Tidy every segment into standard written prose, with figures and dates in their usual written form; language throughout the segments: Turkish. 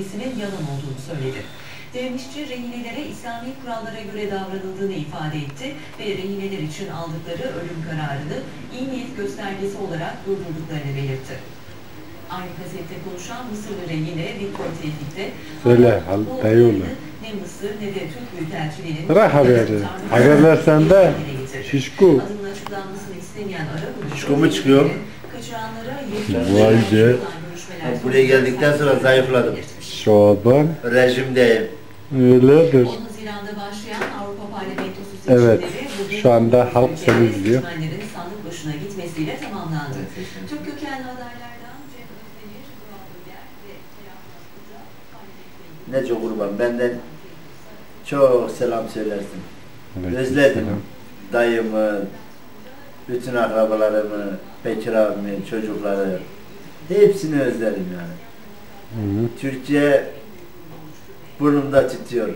bilgisinin yalan olduğunu söyledi. Dervişçi rehinelere İslami kurallara göre davranıldığını ifade etti ve rehineler için aldıkları ölüm kararını iyi niyet göstergesi olarak durdurduklarını belirtti. Aynı gazete konuşan Mısırlı rehine Victor Tevfik'te bu olayını ne Mısır ne de Türk Büyükelçiliğinin tarihlerinde şişko adının açıklanmasını istemeyen Arap şişko çıkıyor? Kaçıranlara yetiştirilmiş buraya geldikten sonra zayıfladım. Şaban. Rejimdeyim. Öyledir. 10 Haziran'da başlayan Avrupa Parlamentosu seçimleri evet, şu anda halk seçimlerinin sandık başına gitmesiyle tamamlandı. Türk kökenli adaylardan Cem Özdemir, Burak Güler ve Kerem Aslıca parlamentoya gitti. Nece kurban benden çok selam söylersin. Evet, özledim dayımı, bütün akrabalarımı, Bekir abimi, çocukları. Hepsini özledim yani. Hı-hı. Türkçe burnumda titriyor.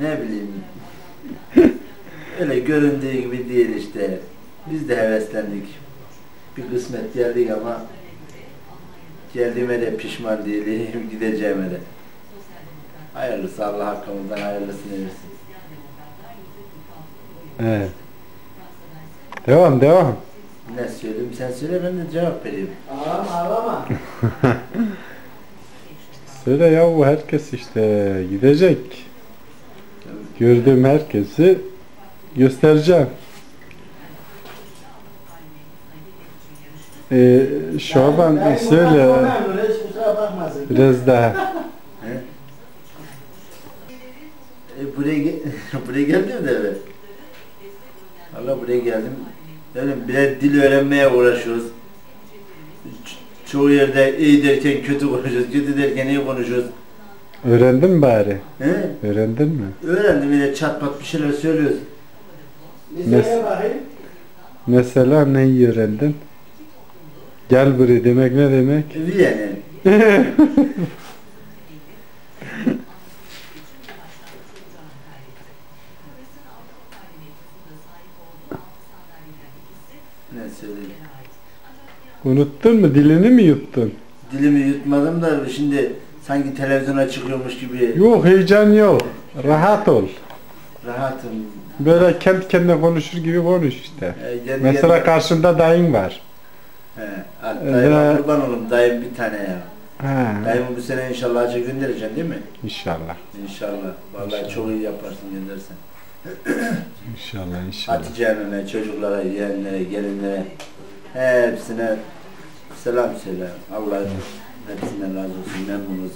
Ne bileyim. Öyle göründüğü gibi değil işte. Biz de heveslendik. Bir kısmet geldik ama geldiğime de pişman değilim, gideceğime de. Hayırlısı, Allah hakkımızdan hayırlısını versin. Evet. Devam, devam. Ne söyleyeyim? Sen söyle, ben de cevap vereyim. Ağlama, ağlama. Söyle yahu, herkes işte gidecek. Gördüğüm herkesi göstereceğim. Şaban söyle. Biraz daha. Buraya geldim de evet. Valla buraya geldim. Yani birer dil öğrenmeye uğraşıyoruz. Çoğu yerde iyi derken kötü konuşuyoruz, kötü derken iyi konuşuyoruz. Öğrendin mi bari? He? Öğrendin mi? Öğrendim, yine çat pat bir şeyler söylüyoruz. Mesela neyi öğrendin? Gel buraya demek ne demek? Yani. Unuttun mu? Dilini mi yuttun? Dilimi yutmadım da şimdi sanki televizyona çıkıyormuş gibi. Yok, heyecan yok. Rahat ol. Rahatım. Böyle kendi kendine konuşur gibi konuş işte. Mesela geldi. Karşında dayın var. He, dayıma kurban olum. Dayım bir tane ya. He. Dayımı bu sene inşallah acı göndereceksin değil mi? İnşallah. İnşallah. Vallahi inşallah. Çok iyi yaparsın göndersen. İnşallah, inşallah. Hatice annene, çocuklara, yeğenlere, gelinlere. Hepsine selam söyle. Allah hepsinden razı olsun. Memnunuz.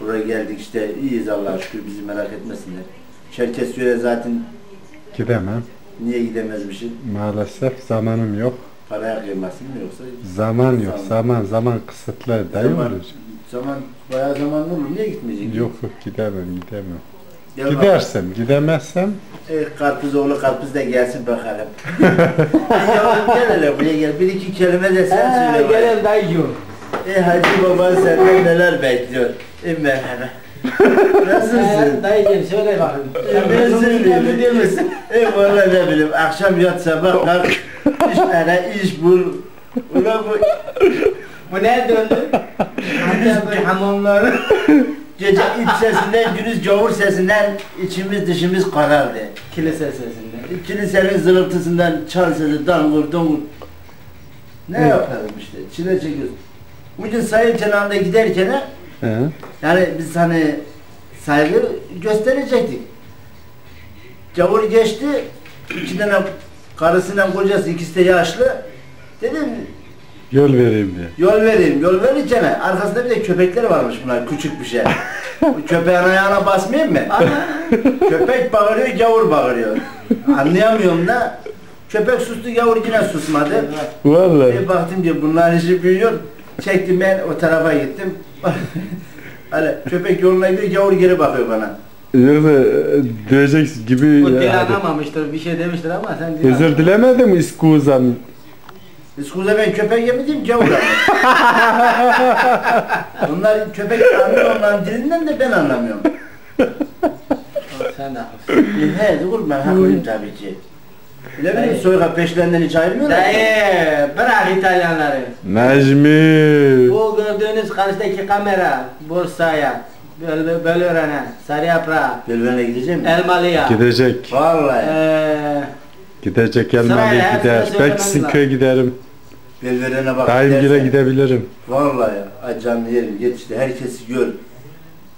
Buraya geldik işte. İyiyiz Allah'a şükür. Bizi merak etmesinler. Çerkezköy'e zaten gidemem. Niye gidemezmişim? Maalesef zamanım yok. Paraya kıymasın mı yoksa? Zaman yok. Zaman kısıtlı. Zaman bayağı zaman olur. Niye gitmeyecek? Yok yok, gidemem. Gidersem, gidemezsem... Karpuzoğlu karpuz da gelsin bakalım. Yavrum gel hele buraya gel, bir iki kelime de sen söyle. Gel dayı. Hacı baban senden neler bekliyor? Merhaba. Nasılsın? Dayıcım söyle bakalım. Ben söyleyeyim. Değil misin? Valla ne bileyim, akşam yat sabah kalk, iş ara, iş bul. Ulan bu neye döndü? Hatta bu hamamları... Gece iç sesinden, gündüz gavur sesinden içimiz dışımız karardı. Kilise sesinden. Kilisenin zırıltısından çan sesi, dangur dongur. Ne yapalım işte, çile çekiyoruz. Bugün sayın kenarında giderken yani biz hani saygı gösterecektik. Gavur geçti, iki tane karısıyla kocası, ikisi de yaşlı. Dedim yol vereyim diye. Yol verirken arkasında bir de köpekler varmış bunlar, küçük bir şey. Köpeğin ayağına basmayayım mı? Köpek bağırıyor, gavur bağırıyor. Anlayamıyorum da. Köpek sustu, gavur yine susmadı. Vallahi. Baktım ki bunlar işi büyüyor. Çektim, ben o tarafa gittim. Hani köpek yoluna gidiyor, gavur geri bakıyor bana. Yoksa dövecek gibi... O dilanamamıştır, bir şey demiştir ama sen dilanamamıştır. Özür dilemedim iskuzam. İskuza ben köpek yemedim, gavurlar. Bunlar köpek anlıyor, onların dilinden de ben anlamıyorum. Sen de haklısın. He, dur ben haklıyım tabii ki. Bilemedim ki soyga peşlerinden hiç ayrılmıyorlar. Dayı bırak İtalyanları. Mecmi. Bu gördüğünüz karşıdaki kamera Bursa'ya, Bölören'e, Sarıyaprak'a. Bölören'e gidecek mi? Elmalı'ya. Gidecek. Vallahi. Gidecek Elmalı'ya gider. Belki sizin köye giderim. Bölören'e bak. Daimgir'e gidebilirim. Vallahi canlı yerim geç işte herkesi gör.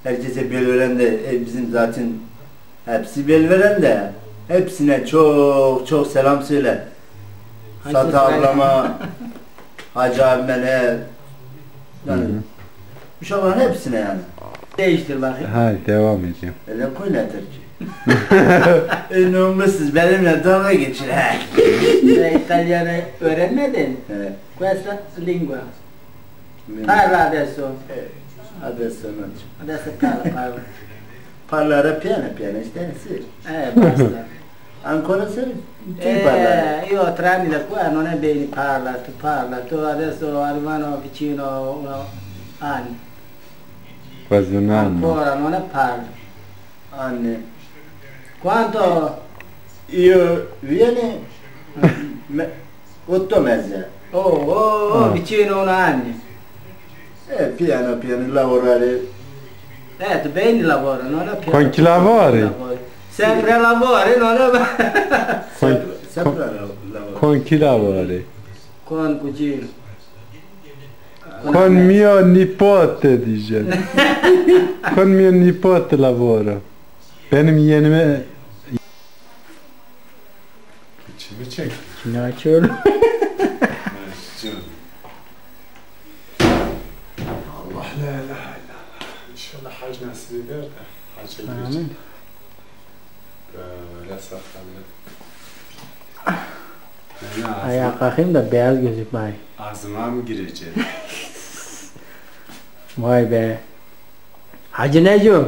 Herkese Bölören de bizim zaten hepsi Bölören de. Hepsine çok çok selam söyle. Sata ablama, Hacı abimene, yani uşakların hepsine yani. Değiştir bakayım. Hay devam edeceğim. Öyle koy ne Türkçe. Numusuz benimle dalga geçir he. İtalyanı öğrenmedin. Evet. Questa lingua. Parla adesso. Adesso non c'è. Adesso parla. Parlara piano piano, stai sì. Basta. Ancora sì? Ti parlare. Io tranne da qua non è bene, parla, tu adesso arrivano vicino uno anni. Quasi un anno. Ancora non è parla. Anni. Quanto? Io viene 8 mesi. Oh, vicino un anno. Piano piano lavorare. Bene lavoro, non è piano. Con chi lavori? Sempre lavori, non è... Sempre lavori. Con chi lavori? Con cugino. Con mio nipote, dice. Con mio nipote lavoro. Benim yenime... İçimi çek. İçini açıyorum. Allah la ilahe. İnşallah hac nasip eder de hacca gidecek. Böyle saklanıyor. Ayağa kalkayım da beyaz gözük bari. Ağzıma mı girecek? Vay be. Hacı Neco.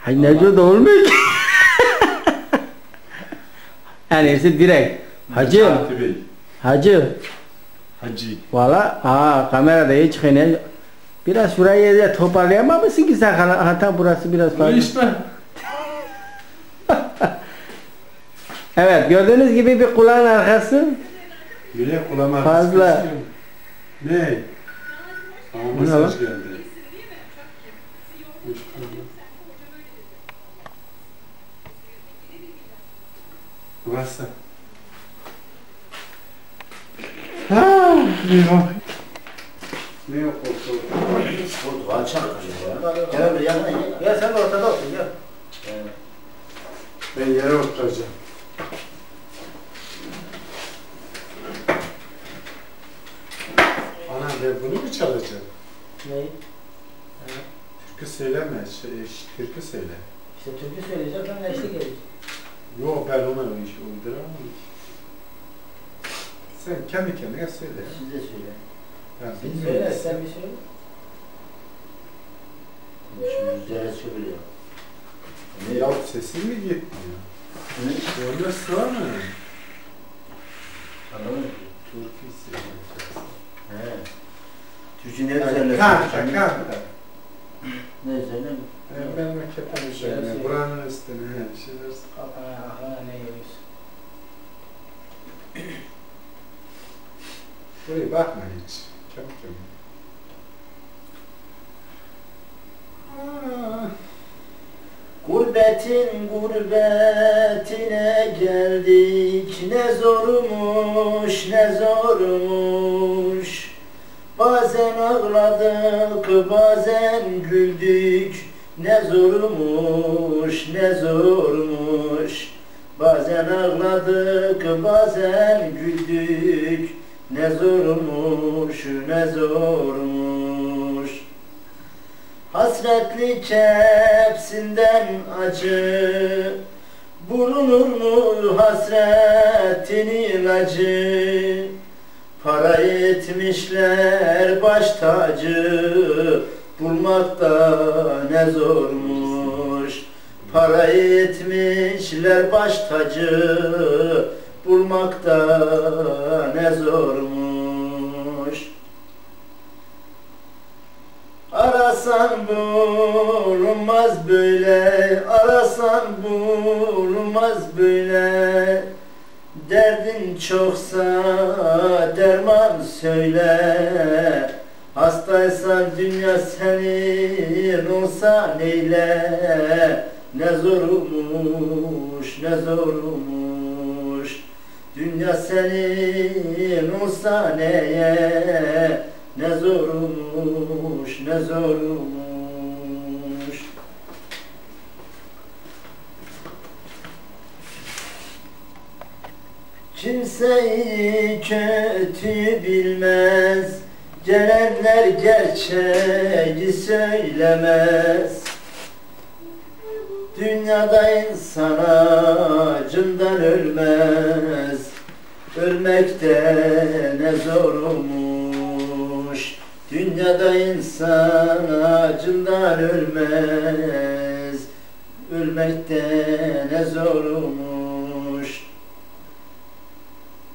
Hacı Neco da olmuyor ki. Yani hepsi direkt. Hacı. Hacı. Valla kamerada hiç kıyın. Biraz şurayı da toparlayamamışsın ki sen hatta burası biraz fazla. İşte. Evet gördüğünüz gibi bir kulağın arkası. Yine kulağın arkası. Fazla. Ne? Ama mesaj geldi. Burası. Haa. Ne yok ortalık? Oldu açar ya. Gel bir yanına gel. Gel sen de ortada otur gel. Ben yere oturacağım. Ana ben bunu mu çalacağım? Neyi? Türkü söyleme. Türkü söyle. İşte türkü söyleyeceğim ben eşlik edeceğim. Yok ben ona o işi uyduramam ki. Sen kendi kendine söyle. Siz de söyle. Ya söyle, sen bir söyle. Müzlere söylüyor. Ne yap, sesin mi gitmiyor? Ne? Orada sıra mı? Anladın mı? Türk'ü söyleyeceksin. He. Türk'ü ne söylüyorsun? Kanka. Ne söylüyorsun? Ben meketten söylüyorum. Buranın üstüne. Şimdi aha, ne yiyorsun? Buraya bakma hiç. Çok. Gurbetin gurbetine geldik, ne zormuş ne zormuş. Bazen ağladık bazen güldük, ne zormuş ne zormuş. Bazen ağladık bazen güldük, ne zormuş ne zormuş. Hasretli kepsinden acı, bulunur mu hasretinin acı? Para etmişler baş tacı, bulmak da ne zormuş. Para etmişler baş tacı, bulmak da ne zormuş. Arasan bulunmaz böyle, arasan bulunmaz böyle. Derdin çoksa derman söyle, hastaysan dünya senin olsa neyle. Ne zormuş, ne zormuş, dünya senin olsa neye. Ne zormuş, ne zormuş. Kimseyi kötü bilmez, gelenler gerçeği söylemez. Dünyada insan acından ölmez, ölmekte ne zormuş. Dünyada insan acından ölmez, ölmekte ne zormuş.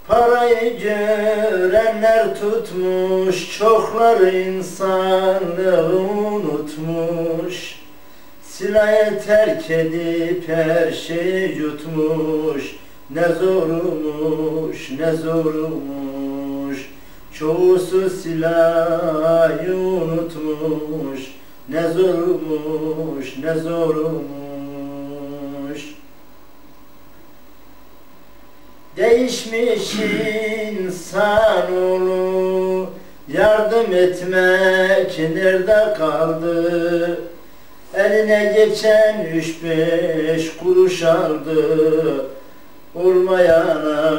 Parayı görenler tutmuş, çokları insanlığı unutmuş. Silahı terk edip her şeyi yutmuş. Ne zormuş, ne zormuş, çoğusu silahı unutmuş. Ne zormuş, ne zormuş. Değişmiş insanoğlu, yardım etmek nerede kaldı? Eline geçen 3-5 kuruş aldı, olmayana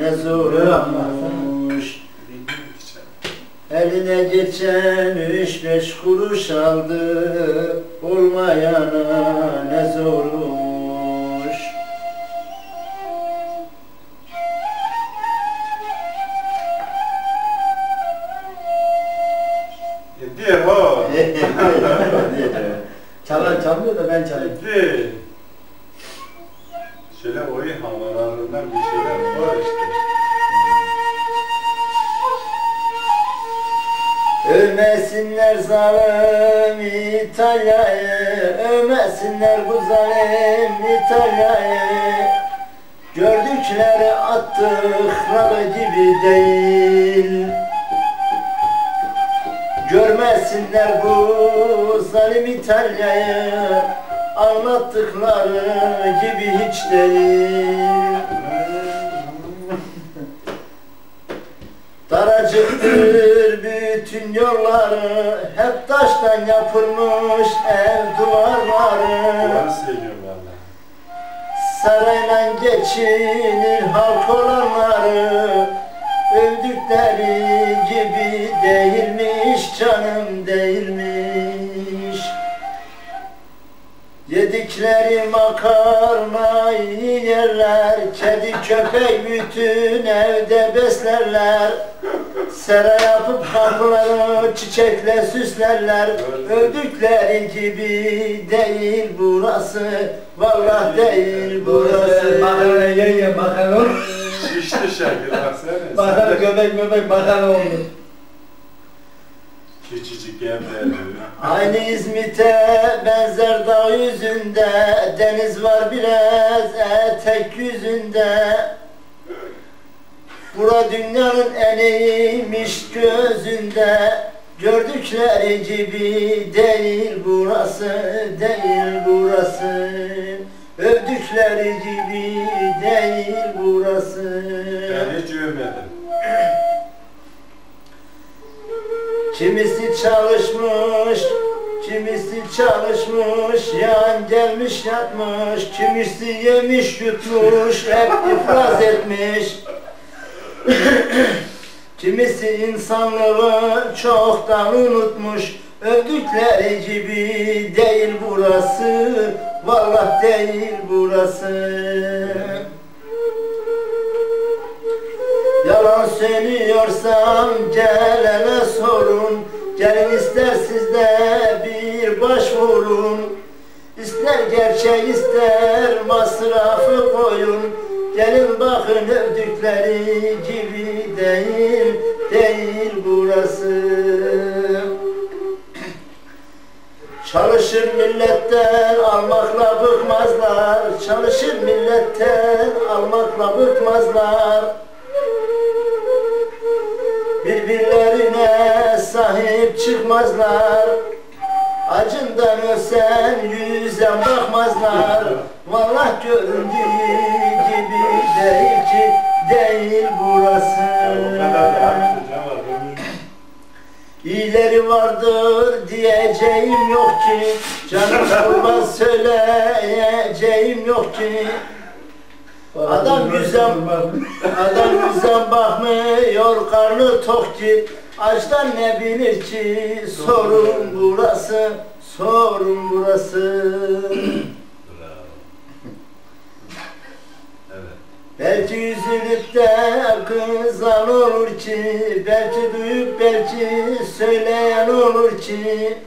ne zormuş. Eline geçen 3-5 kuruş aldı, olmayana ne zormuş. Çalan çalmıyor da ben çalayım. Şöyle oy havalarından bir şeyler var işte. Övmesinler zalim İtalya'yı, övmesinler bu zalim İtalya'yı. Gördükleri attıkları gibi değil. Görmesinler bu zalim İtalya'yı, anlattıkları gibi hiç değil. Daracıktır bütün yolları, hep taştan yapılmış ev duvarları. Sarayla geçinir halk olanları, övdükleri gibi değilmiş canım, değilmiş. Yedikleri makarnayı yerler, kedi köpek bütün evde beslerler. Sera yapıp kapıları çiçekle süslerler. Övdükleri gibi değil burası, vallahi değil burası. Makarna yiyen makarna şişti şekil baksana. Bakar göbek göbek bakar oldu. Küçücük evde. Aynı İzmit'e benzer dağ yüzünde, deniz var biraz etek yüzünde. Bura dünyanın en iyiymiş gözünde, gördükleri gibi değil burası, değil burası. Övdükleri gibi değil burası. Ben hiç övmedim. Kimisi çalışmış, kimisi çalışmış, yan gelmiş yatmış. Kimisi yemiş yutmuş, hep iflas etmiş. Kimisi insanlığı çoktan unutmuş. Övdükleri gibi değil burası, vallahi değil burası. Yalan söylüyorsam gelene sorun, gelin ister sizde bir başvurun. İster gerçek ister masrafı koyun, gelin bakın övdükleri gibi değil, değil burası. Çalışır milletten almakla bıkmazlar, çalışır milletten almakla bıkmazlar. Birbirlerine sahip çıkmazlar, acından ölsen yüze bakmazlar. Vallahi göründüğü gibi değil ki, değil burası. İyileri vardır diyeceğim yok ki, canım kurban söyleyeceğim yok ki. Adam güzel bakmıyor, karnı tok ki, açtan ne bilir ki, sorun burası, sorun burası. Belki üzülüp de kızan olur ki, belki duyup belki söyleyen olur ki,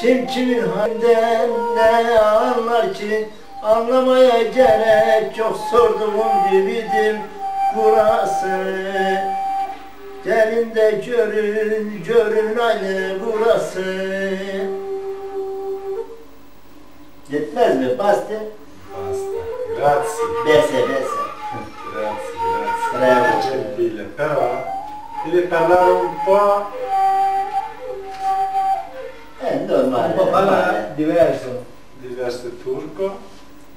kim kimin halinden ne anlar ki, anlamaya gerek yok, sorduğum gibidir burası. Gelin de görün, görün aynı burası. Yetmez mi? Bastı. Bastı. Grazie. Bese, bese. Grazie, grazie, gentile, però devi parlare un po'... normale. Un po' parlare diverso. Diverso turco.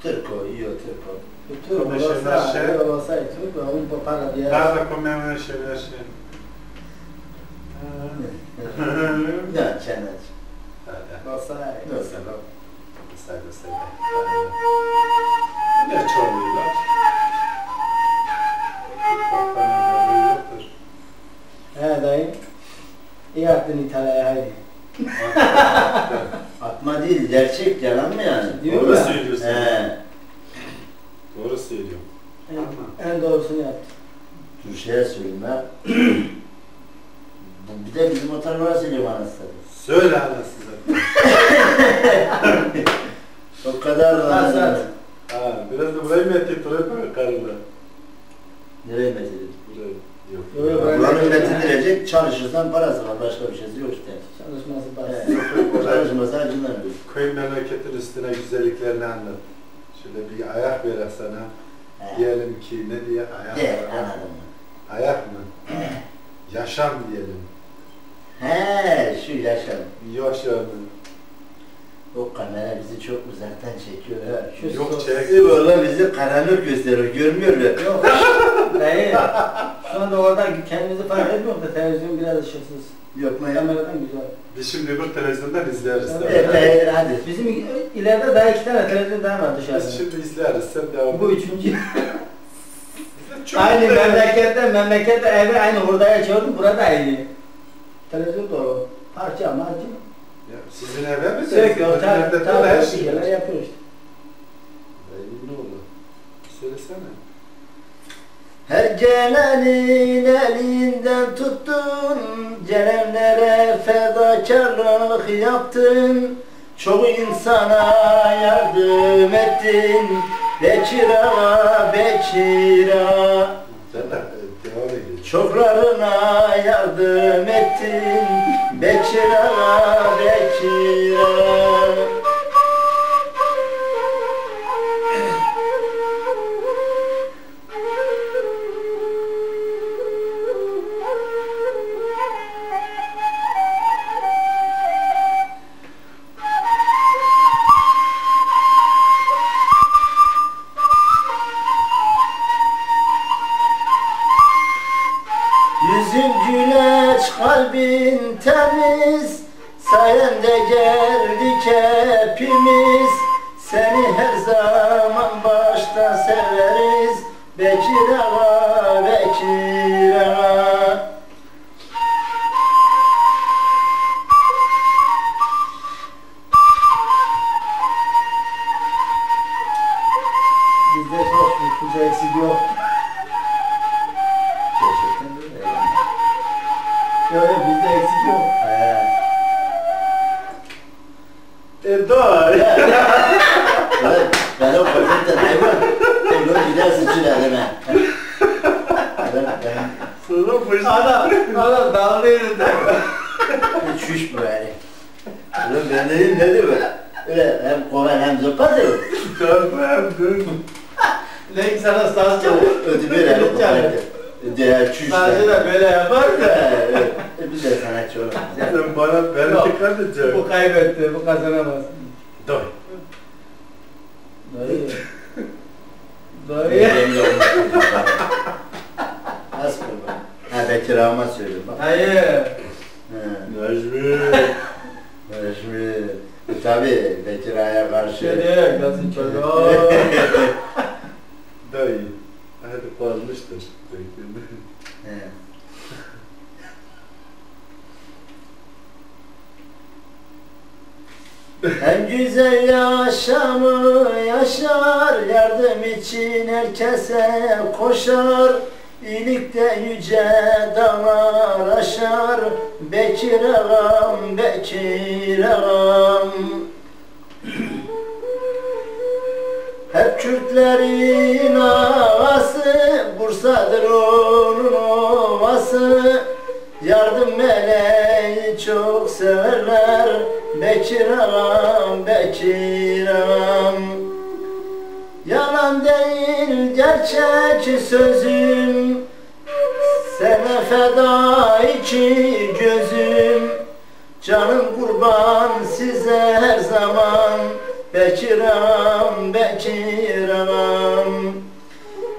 Turco, io turco. Il turco lo sai, il turco un po' parla diverso. Parla come una scena. No, c'è una. Lo sai. Lo sai, lo sai. Ne çalıyorlar? He dayı, iyi attın İtalya'ya haydi. Atma değil, gerçek yalan mı yani? Doğru söylüyorsun. He. Doğru söylüyorum. En doğrusunu yaptım. Dur şeye söyleyeyim ben. Bir de bizim otanlara söyleyeyim anasını. Söyle anasını. O kadar da anasını. Biraz da burayı mı ettik? Burayı mı karınla? Nereye mi ettik? Burayı. Yok. Buranın metindirecek, çalışırsan parası var. Başka bir şeysi yok işte. Çalışması parası. Çalışması acından yok. Köy memleketin üstüne güzelliklerini anlat. Şöyle bir ayak ver sana. Diyelim ki ne diye ayak var? Anladım. Ayak mı? Yaşam diyelim. He, şu yaşam. Yaşam. O kamera bizi çok uzaktan çekiyor. Yok çekti. Valla bizi karanlık gösteriyor, görmüyorlar. Yok. Hayır. Şu anda oradan kendimizi fark etmiyoruz da televizyon biraz ışıksız. Yok mu? Kameradan güzel. Biz şimdi bu televizyondan izleriz. Evet, hadi. Bizim ileride daha iki tane televizyon daha var dışarıda. Biz şimdi izleriz, sen devam. Bu üçüncü. Aynı memlekette evi aynı hurdaya çevirdim, burada aynı. Televizyon doğru. Parça ama harcı. Sizin eve mi? Sürekli o tabi her şeyler yapıyor işte. Ne oldu? Söylesene. Her gelenin elinden tuttun, gelenlere fedakarlık yaptın, çoğu insana yardım ettin, Bekir'a, Bekir'a. Çoklarına yardım ettin, Bekir'a, Bekir'a. Kalbin temiz, sayende geldik hepimiz, seni her zaman baştan severiz, Bekir Ağa, Bekir Ağa. Bizde çok eksik yok. Yok bizde eksik yok. Doğru. Ben o paketten ayıp. Ben gidersin için elime. Adam dağılıyordu. Çüş bu yani. Ulan ben dedim ne diyor böyle? Öyle hem kovan hem zıpla diyor. Dönme hem dönme. Neyse sana sazca mı? Ödü böyle yapar. Sadece de böyle yapar da. Bir de sanatçı olamaz. Sen bana beni dikkat edeceksin. Bu kaybetti, bu kazanamaz. Doğru. Doğru. Doğru. Nasıl bu? Ha Bekir Ağam'a söylüyor bak. Hayır. Necmi. Necmi. Tabii Bekir Ağa'ya karşı. Şöyle nasıl çöldü? Dayı. Hadi kalmıştır. He. En güzel yaşamı yaşar, yardım için herkese koşar, iyilikte yüce dağlar aşar, Bekir Ağam, Bekir Ağam. Hep Kürtlerin ağası, Bursa'dır onun ovası, yardım meleği çok severler, Bekir Ağam, Bekir Ağam. Yalan değil gerçek sözüm, sana feda iki gözüm, canım kurban size her zaman, Bekir Ağam, Bekir Ağam.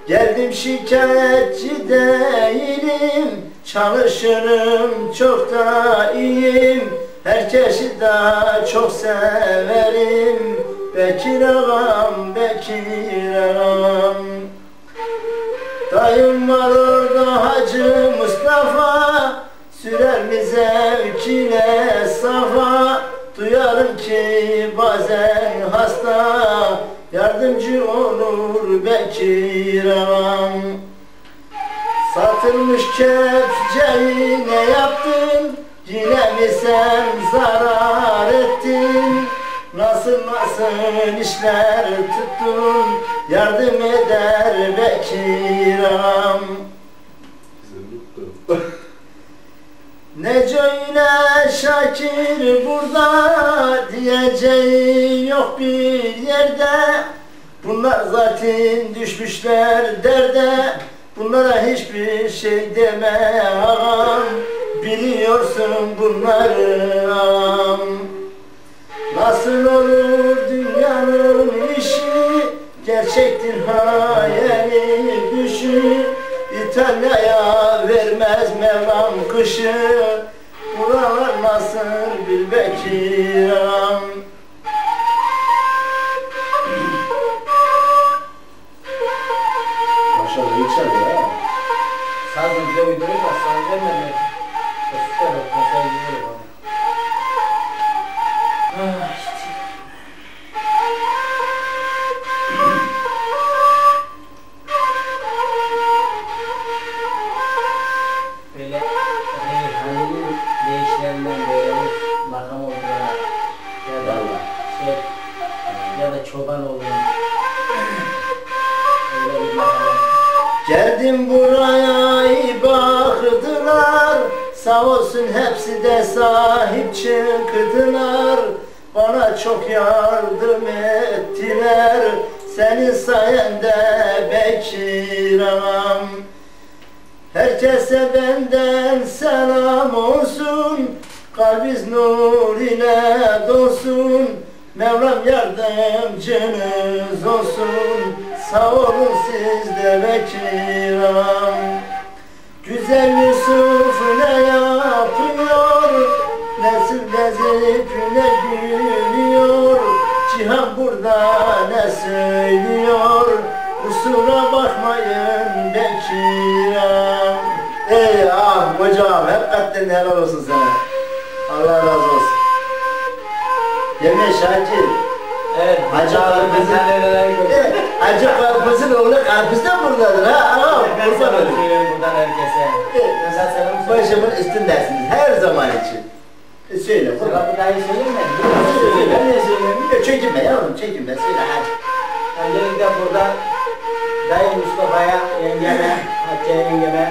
Geldim şikayetçi değilim, çalışırım çok da iyiyim, herkesi daha çok severim, Bekir Ağam, Bekir Ağam. Dayım var orada Hacı Mustafa, sürer mi zevkine safa, duyarım ki bazen hasta, yardımcı olur Bekir Ağam. Satılmış kepçeyi ne yaptın, yine mi sen zarar ettin, nasıl işler tuttun, yardım eder Bekir Ağam. Nece ile Şakir burada, diyeceği yok bir yerde, bunlar zaten düşmüşler derde, bunlara hiçbir şey deme ağam, biliyorsun bunları ağam. Nasıl olur dünyanın işi, gerçektir hayali düşü, İtalya'ya vermez Mevlam kışı, buralar nasıl bil Bekir Ağam. Maşallah iyi çalıyor ha. Sazı bize uyduruyor da sazı vermemek. Basitler bak masaya gidiyor bana. Geldim buraya iyi baktılar, sağ olsun hepsi de sahip çıktılar, bana çok yardım ettiler, senin sayende Bekir Ağam. Herkese benden selam olsun, kalbiz nur ile dolsun, Mevlam yardımcınız olsun, sağ olun siz de Bekir Ağam. Güzel Yusuf ne yapıyor, nesil gezip ne gülüyor, cihan burada ne söylüyor, kusura bakmayın Bekir Ağam. Ey ah hocam, hep katlin helal olsun sana. Allah razı olsun. Yemiş Hacı. Evet. Hacı Karpuz'un. Evet. Hacı Karpuz'un oğlu Karpuz da buradadır ha. Ağam. Ben sana söylüyorum buradan herkese. Evet. Başımın üstündesiniz her zaman için. Söyle. Sıra bir daha iyi söyleme. Ben niye söylemiyorum? Çekinme yavrum, çekinme. Söyle hadi. Öncelikle buradan Dayı Mustafa'ya, yengeme, Hacı'ya yengeme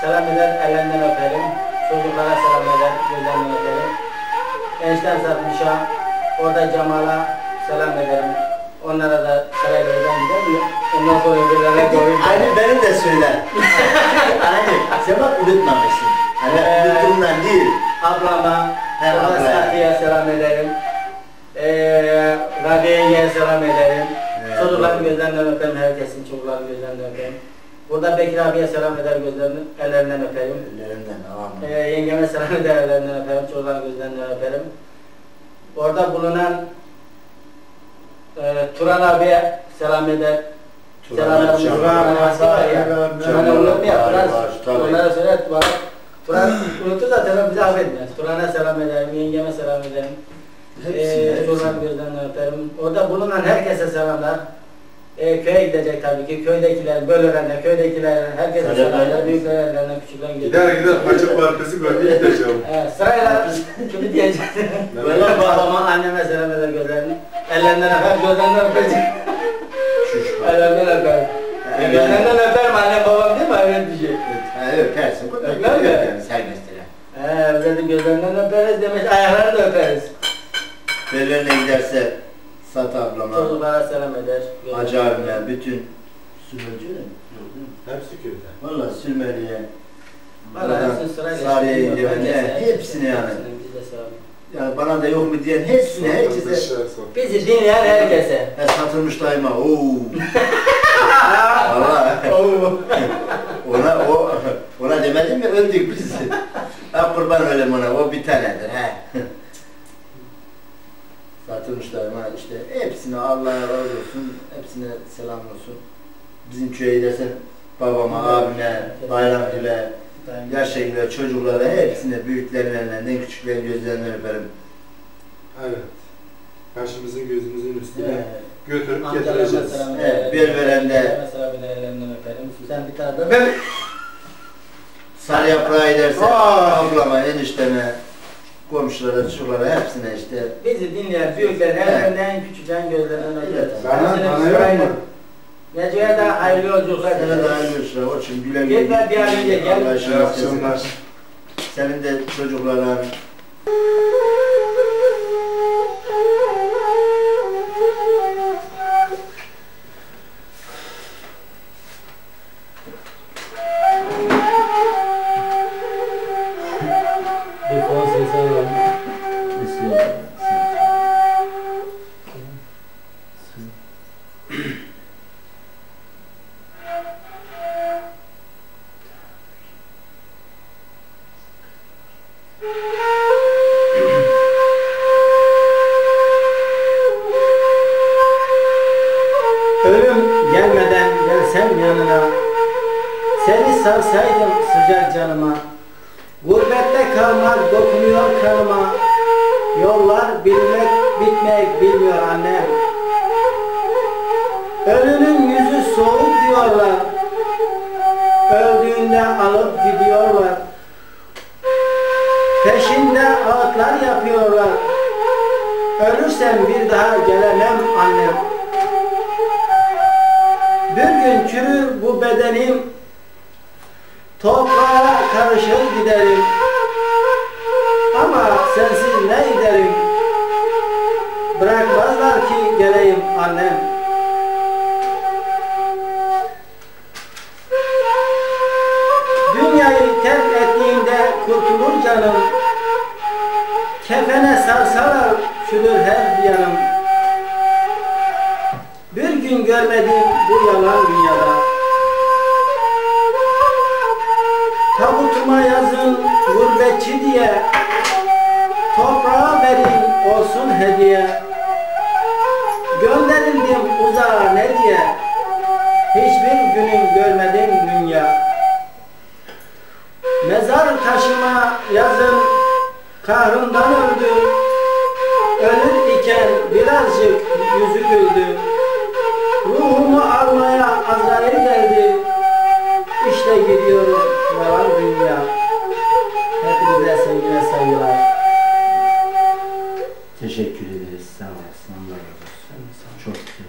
selam eder, ellerinden öperim. Çocuklara selam eder, gözlerinden öperim. gençler satmışa, orada Cemal'a selam ederim. Onlara da sırayla gidelim. Ondan sonra birilerine koyayım. Aynı benim de söyler. Aynı. Sen bak unutmamışsın. Hani unuttuğumdan değil. Ablama, Satiye'ye selam ederim. Rabiye'ye selam ederim. Çocukların gözlerinden öperim, herkesin çocukların gözlerinden öperim. Burada Bekir abiye selam eder, gözlerini ellerinden öperim. Ellerinden, amin. Yengeme selam eder, ellerinden öperim, çocukların gözlerinden öperim. Orada bulunan Turan abiye selam eder. Turan abiye selam eder. Turan unutur zaten, bizi affetmez. Turan'a selam ederim, yengeme selam ederim. Çocukların gözlerinden öperim. Orada bulunan herkese selamlar. Köye gidecek tabii ki, köydekiler, bölürenler, köydekiler, herkese sırayla, büyükler, ellerine, küçükler gidecek. Gider, açık markası bölgeye gideceğim. Sırayla, kimi diyeceğiz? Böyle babama, anneme selam eder gözlerini. Ellerinden öper, gözlerinden öpecek. Ellerinden öper. Gözlerinden öper mi annem babam değil mi? Öyle bir şey. Öpersin, öper mi? Serbestire. Öyle de gözlerinden öperiz demiş, ayaklarını da öperiz. Bölürenle giderse... Sat ablama, çocuklara selam eder. Hacı abime, bütün Sürmeli'ye mi? Hepsi köyde. Valla Sürmeli'ye, Sarı'ya indiğine hepsine yani. Yani bana da yok mu diyen hepsine, herkese. Bizi dinleyen herkese. Satılmış daima, ooo. Valla. Ona demedim mi öldük biz. Ben kurban ölüm ona, o bir tanedir. Satılmışlarım ha işte, hepsine Allah'a razı olsun, hepsine selam olsun. Bizim köye gidersen babama, abime, bayramcılara, yaşlılara, çocuklara, hepsine büyüklerin elinden, küçüklerin gözlerinden öperim. Evet, karşımızın gözümüzün üstüne götürüp getireceğiz. Evet, bir verende. Mesela bile ellerinden öperim, sen bir tane de ver. Sarı yaprağı gidersen ablama, enişteme. Komşulara, çocuklara, hepsine işte. Bizi dinleyen büyüklerin, en küçükten gözlerinden öpüyoruz. Bana yok mu? Necati'ye de hayırlı yolculuklar. Sana da hayırlı yolculuklar. O için güle güle. Gitme bir an önce gel. Allah aşkına yapsınlar. Senin de çocuklara... Sarsaydım sıcak canıma, gurbette kalmak dokunuyor kanıma, yollar bilmek bitmek bilmiyor annem. Ölünün yüzü soğuk diyorlar, öldüğünde alıp gidiyorlar, peşinde ağıtlar yapıyorlar, ölürsem bir daha gelemem annem. Bir gün çürür bu bedenim, toprağa karışır giderim, ama sensiz ne giderim, bırakmazlar ki geleyim annem. Dünyayı terk ettiğinde kurtulur canım, kefene sarsalar şudur her bir yanım. Bir gün görmedim bu yalan dünyada, tabutuma yazın gurbetçi diye, toprağa verin olsun hediye, gönderildim uzağa ne diye, hiçbir günün görmedim dünya. Mezar taşıma yazın kahrımdan öldü, ölür iken birazcık yüzü güldü, ruhumu almaya Azrail geldi, işte gidiyorum. Yalan dünya. Hepinize sevgiler, saygılar. Teşekkür ederiz. Sağ olasın. Allah razı olsun. Çok güzel.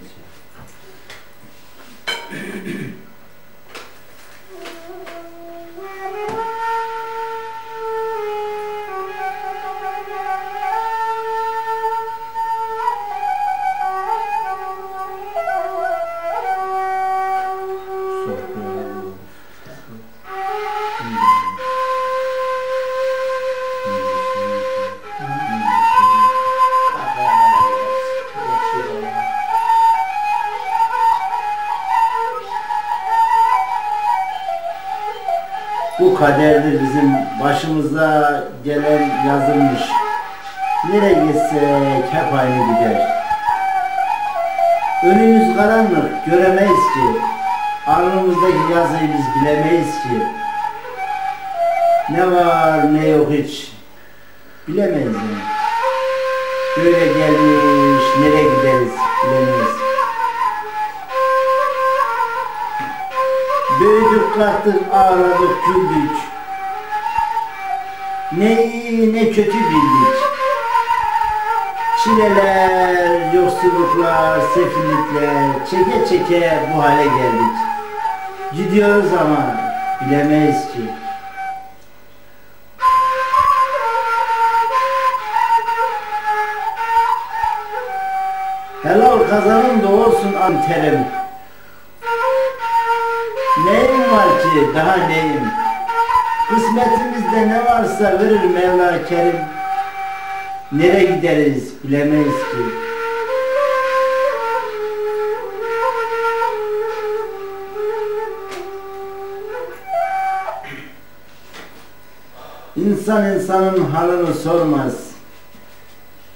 kaderdi bizim, başımıza gelen yazılmış. Nereye gitsek hep aynı gider. Önümüz karanlık, göremeyiz ki. Alnımızdaki yazıyı biz bilemeyiz ki. Ne var ne yok hiç bilemeyiz yani. Böyle gelmiş, nereye gideriz bilemeyiz. Büyüdük, kalktık, ağladık, güldük. Ne iyi ne kötü bildik. Çileler, yoksulluklar, sefillikler, çeke çeke bu hale geldik. Gidiyoruz ama bilemeyiz ki. Helal kazanın da olsun Anterim. Neyim var ki daha neyim? Kısmetimizde ne varsa verir Mevla Kerim. Nereye gideriz bilemeyiz ki. İnsan insanın halını sormaz.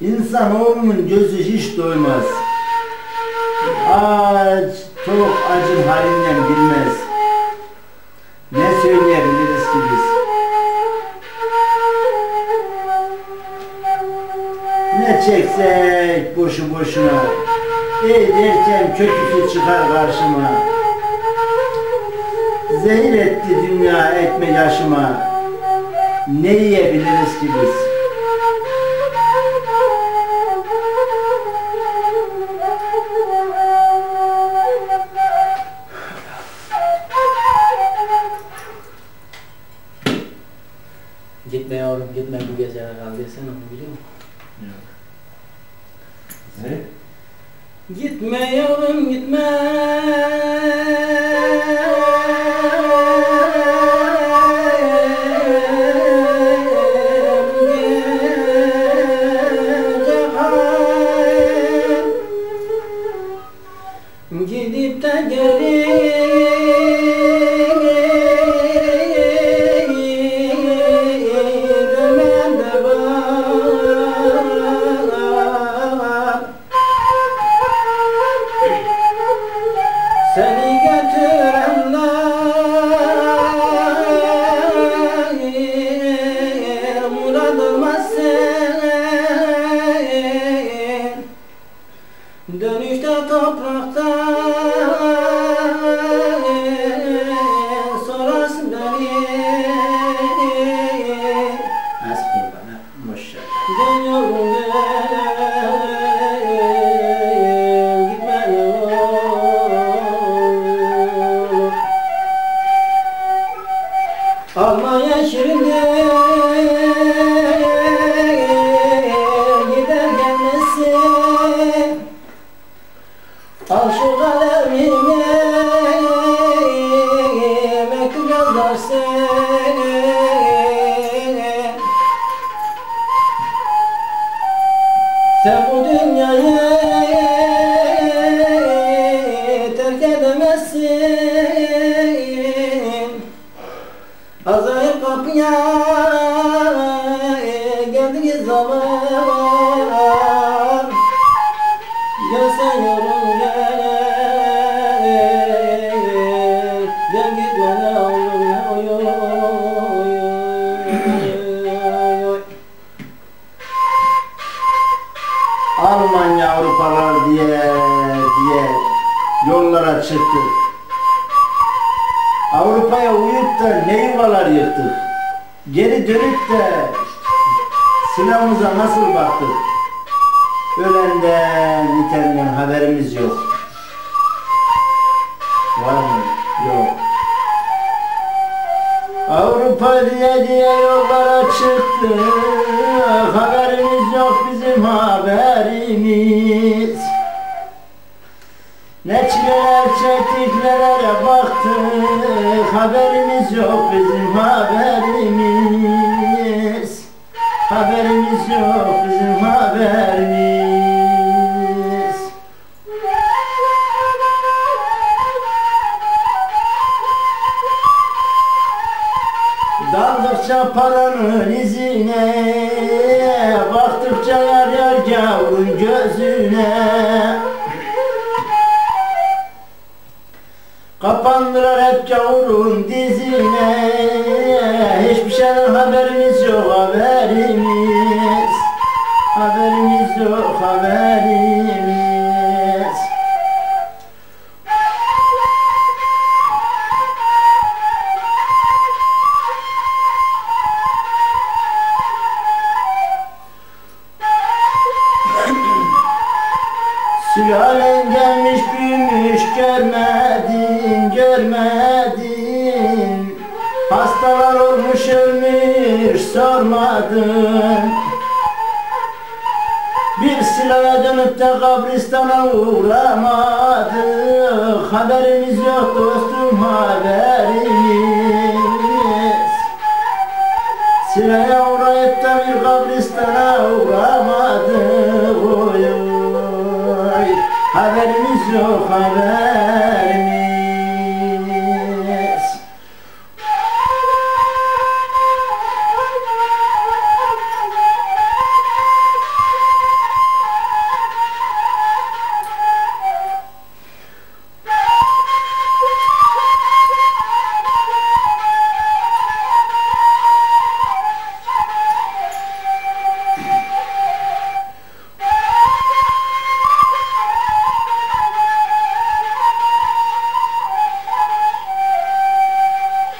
İnsanoğlunun gözü hiç doymaz. Aç, tok acın halinden bilmez. Ne söyleyebiliriz ki biz? Ne çeksek boşu boşuna. Ey derken köküsü çıkar karşıma. Zehir etti dünya ekme yaşıma. Ne yiyebiliriz ki biz? Gitme yavrum, gitme, bu geceler kal desene, onu biliyor musun? Yok. Ne? Gitme yavrum, gitme. Gidip de gelin. Dönüşte toprakta sorarsın beni. Az kul bana, boş ver. Dönüyorum gel, gitme yol. Almanya şirinde. Al şu kalemine mektup yazar seni. Sen bu dünyayı terk edemezsin. Azrail kapıya geldiği zaman gel sen yolun. Almanya, Avrupalar diye yollara çıktık. Avrupa'ya uyup da ne yuvalar yıktık. Geri dönüp de sınavımıza nasıl baktık. Ölenden, bitenden haberimiz yok. Var mı? Yok. Avrupa diye yollara çıktık. Haberimiz yok, bizim haberimiz. Ne çileler çektik, nelere baktık. Haberimiz yok, bizim haberimiz. Haberimiz yok, bizim haberimiz. paranın izine, baktıkça yar yar gavurun gözüne. Kapandılar hep gavurun dizine, hiçbir şeyden haberimiz yok, haberimiz. Haberimiz yok, haberimiz. Sülalen gelmiş gümüş görmedin, görmedin. Hastalar olmuş ölmüş sormadın. Bir silaya dönüp de kabristana uğramadık. Haberimiz yok dostum, haberimiz. Silaya uğrayıp da bir kabristana uğramadık. Oy oy, haberimiz yok, haberimiz.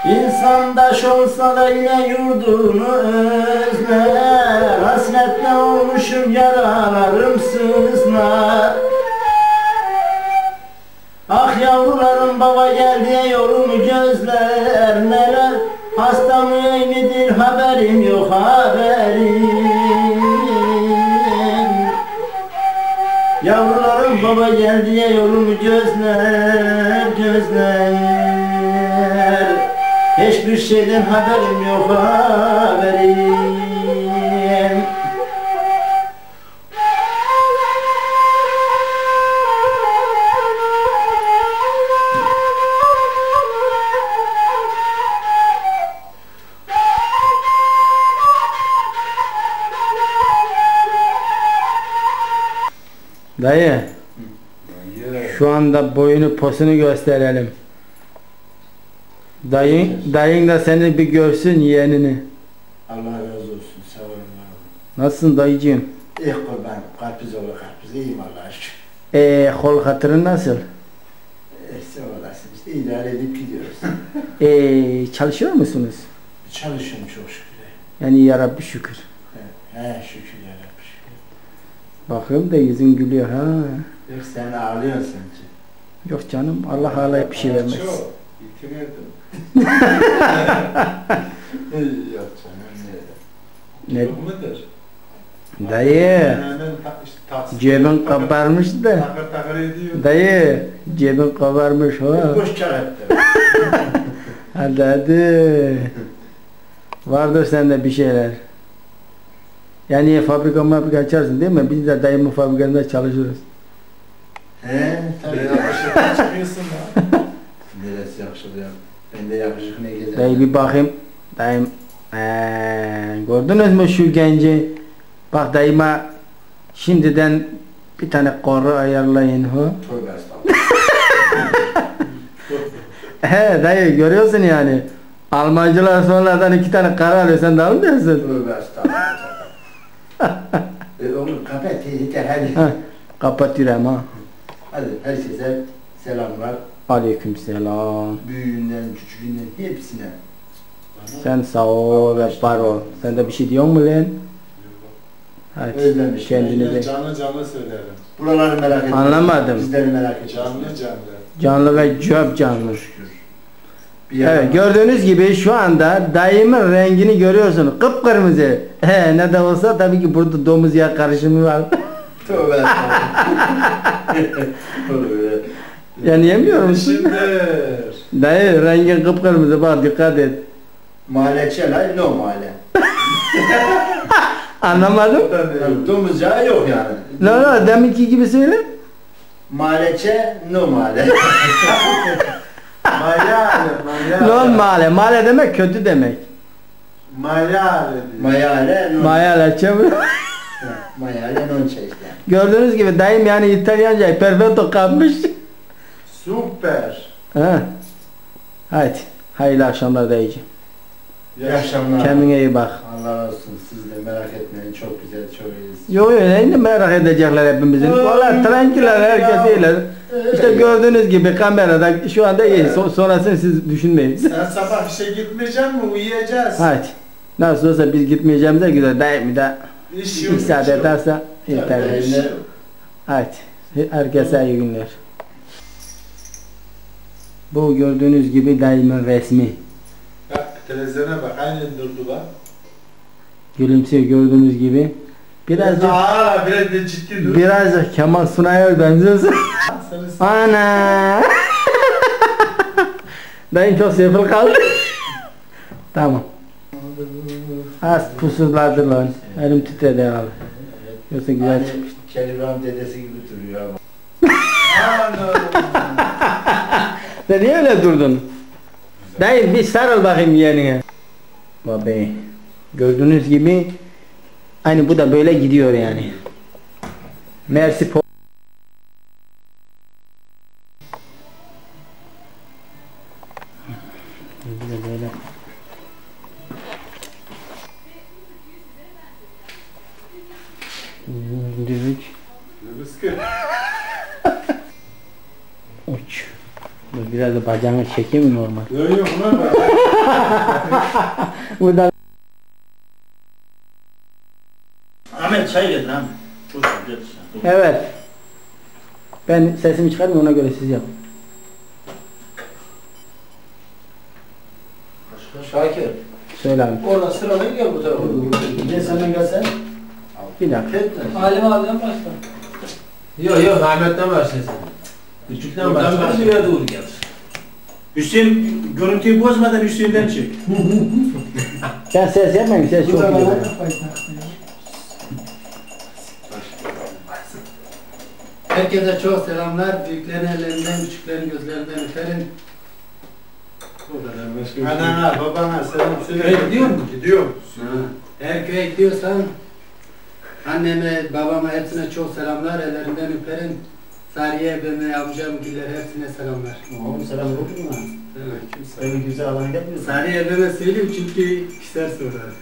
İnsandaş olsa da yine yurdunu özler. Hasretle olmuşum yaralarım sızlar. Ah yavrularım baba gel diye yolumu gözler. Neler hasta mı ey midir haberim yok, haberim. Yavrularım baba gel diye yolumu gözler, gözler. Hiçbir şeyden haberim yok, haberim. Dayı, şu anda boyunu posunu gösterelim. Dayın da seni bir görsün, yeğenini. Allah razı olsun, sağ olun. Nasılsın dayıcığım? İyi kurban, karpuz olur karpuz, iyiyim Allah'a şükür. Kol hatırın nasıl? Sağ olasın, işte idare edip gidiyoruz. Çalışıyor musunuz? Çalışıyorum çok şükür. Yani yarabbi şükür. He şükür yarabbi şükür. Bakıyorum da yüzün gülüyor ha. Yok sen ağlıyorsun sanki. Yok canım, Allah ağlayıp bir şey vermez. İtiverdim. Yok canım, ne? Dayı, cebin kabarmış da. Dayı, cebin kabarmış ha. Boş kağıttı. Hadi hadi. Vardır sende bir şeyler. Yani fabrika açarsın değil mi? Biz de dayımın fabrikasında çalışırız. He, tabii. Başarılı çıkıyorsun ha. Neresi yakışır ya? Ben de yakışık ne gezer? Dayı bir bakayım. Dayım. Gördünüz mü şu genci? Bak dayıma şimdiden bir tane koru ayarlayın. Tövbe estağfurullah. He dayı görüyorsun yani. Almancılar sonradan 2 tane kara alıyor. Sen de almıyorsun. Tövbe estağfurullah. Oğlum kapat. Yeter hadi. Kapatıyorum ha. Hadi herkese selamlar. Aleykümselam. Büyüğünden, küçüğünden hepsine. Sen sağ ol ve var ol. Sen de bir şey diyor mu lan? Özlemiş. Kendini de. Canlı söylerim. Buraları merak etme. Anlamadım. Bizleri merak etme. Canlı ve cöp canlı. Evet, gördüğünüz gibi şu anda dayımın rengini görüyorsun. Kıpkırmızı. He, ne de olsa tabii ki burada domuz yağı karışımı var. Tövbe. Yani yemiyor musun? Dayı rengin kıpkırmızı bak dikkat et. Mahalle çelay no mahalle. Anlamadım. Domuz yağı yok yani. No deminki gibi söyle. Mahalle çe no mahalle. Mahalle. No mahalle. Mahalle demek kötü demek. Maiale çevir. Maiale non c'è. Gördüğünüz gibi dayım yani İtalyanca perfetto kalmış. Süper. Ha. Haydi. Hayırlı akşamlar dayıcığım. İyi akşamlar. Kendine iyi bak. Allah razı olsun. Siz de merak etmeyin. Çok güzel, çok iyiyiz. Yok yok. Ne merak edecekler hepimizin. Valla tranquiler herkes iyiler. İşte gördüğünüz gibi kamerada şu anda iyi. Sonrasını siz düşünmeyin. Sen sabah işe gitmeyecek mi? Uyuyacağız. Haydi. Nasıl olsa biz gitmeyeceğimize güzel. Dayım da bir saat ederse yeter. Haydi. Herkese iyi günler. Bu gördüğünüz gibi dayımın resmi. Televizyona bak, aynen durdu bak. Gülümsüyor gördüğünüz gibi. Birazcık... Aaa biraz da ciddi durdu. Birazcık Kemal Sunay'a benziyorsun. Ana. Dayım çok sefil kaldı. Tamam. Az pusuzladı lan. Elim titredi herhalde. Yoksa güzel çıkmıştı. Kerim'in dedesi gibi duruyor ama. Sen niye öyle durdun? Dayı bir sarıl bakayım yeğenine. Babi. Gördüğünüz gibi aynı bu da böyle gidiyor yani. Merci. Böyle. Düzük. Uç. Biraz da bacağını çekeyim mi normal? Yok yok lan bacağını. Ahmet çay geldi lan. Evet. Ben sesimi çıkarmayayım ona göre siz yapın. Şakir. Söyle abi. Oradan sıralayın gel bu tarafa. Gel senden gelsen. Bir dakika. Halim abiden başla. Yok yok Ahmet'ten başlayın sen. Küçükten başlar. Şuraya doğru gel. Hüseyin görüntüyü bozmadan Hüseyin'den çek. Sen ses yapmayın, ses çok iyi. Herkese çok selamlar. Büyüklerin ellerinden, küçüklerin gözlerinden öperim. Anana, babana selam söyle. Gidiyor mu? Gidiyor. Her köye gidiyorsan anneme, babama hepsine çok selamlar. Ellerinden öperim. Sariye, Beme, amcam, Güller hepsine selamlar. Oğlum selam olur mu? Evet, kimse. Öyle güzel alan gelmiyor. Sariye, Beme söyleyeyim çünkü kişiler sorar.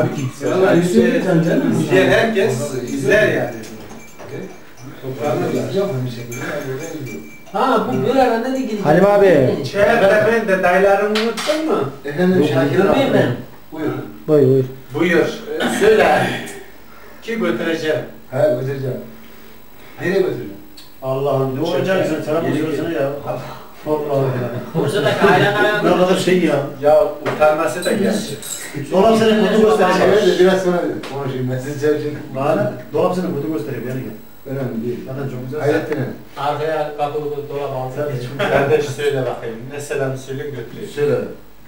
Abi kimse. Valla güzel herkes izler yani. Toprağını yapın bir şekilde. Ha bu bir arada ne gidiyor? Halim abi. Ben detaylarımı unuttun mu? Efendim Şakir abi. Buyur. Buyur. Buyur. Söyle. Ki götüreceğim. He götüreceğim. Nereye götüreceğim? Allah'ım ne olacak sen sana bozuyorsun ya. Allah'ım ya. Bursa'daki ailen ayağında. Ne kadar şey ya. Ya utanması da geldi. Dolap seni kutu göstereceğim. Biraz sonra konuşayım ben siz çevkin. Bana dolap seni kutu göstereyim yani gel. Önemli değil. Zaten çok güzel. Hayret denen. Arkaya kapılı dolap aldı. Kardeş söyle bakayım. Ne selam söyle götüreyim. Söyle.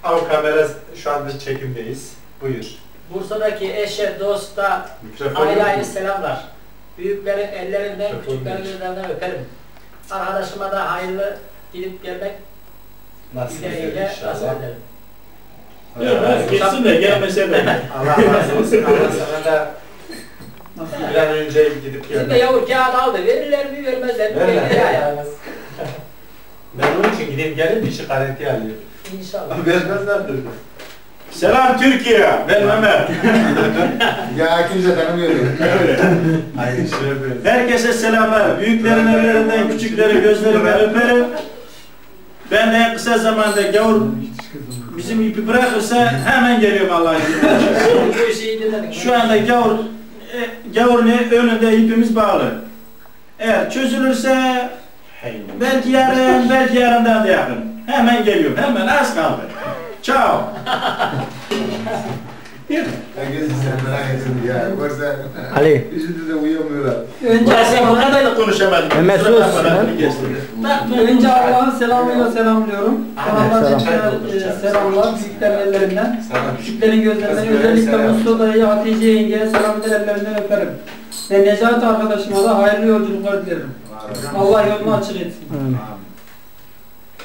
Av kamera şu anda çekimdeyiz. Buyur. Bursa'daki eşe dosta aileye selamlar. Büyüklerin ellerinden, küçüklerin gözlerinden öperim. Arkadaşıma da hayırlı gidip gelmek dileğiyle nasip ederim. Ya gitsin de gelmese de. Allah razı olsun. Allah sana da bir an önce gidip gelmek. Şimdi yavur kağıt aldı. Verirler mi vermezler mi? Ben onun için gidip gelip işi garantiye alıyorum. İnşallah. Vermezler durdu. Selam Türkiye, ben Mehmet. Ya kimse tanımıyorum. Hayır, herkese selamlar. Büyüklerin evlerinden, küçükleri gözlerinden öperim. Ben de en kısa zamanda gavur bizim ipi bırakırsa hemen geliyorum Allah'a. Şu anda gavurun önünde ipimiz bağlı. Eğer çözülürse belki yarından da yakın. Hemen geliyorum, hemen az kaldı. Ciao. Herkesi sen merak etsin ya. Ali. Üçüncü de uyuyamıyorlar. Önce sen o kadar da konuşamadın. Mehmet Sus. Önce Allah'ın selamıyla selamlıyorum. Allah'ın selamlar. Büyüklerin ellerinden, küçüklerin gözlerinden, özellikle Mustafa dayı, Hatice yengeye selam eder ellerinden öperim. Ve Necati arkadaşıma da hayırlı yolculuklar dilerim. Allah yolunu açık etsin.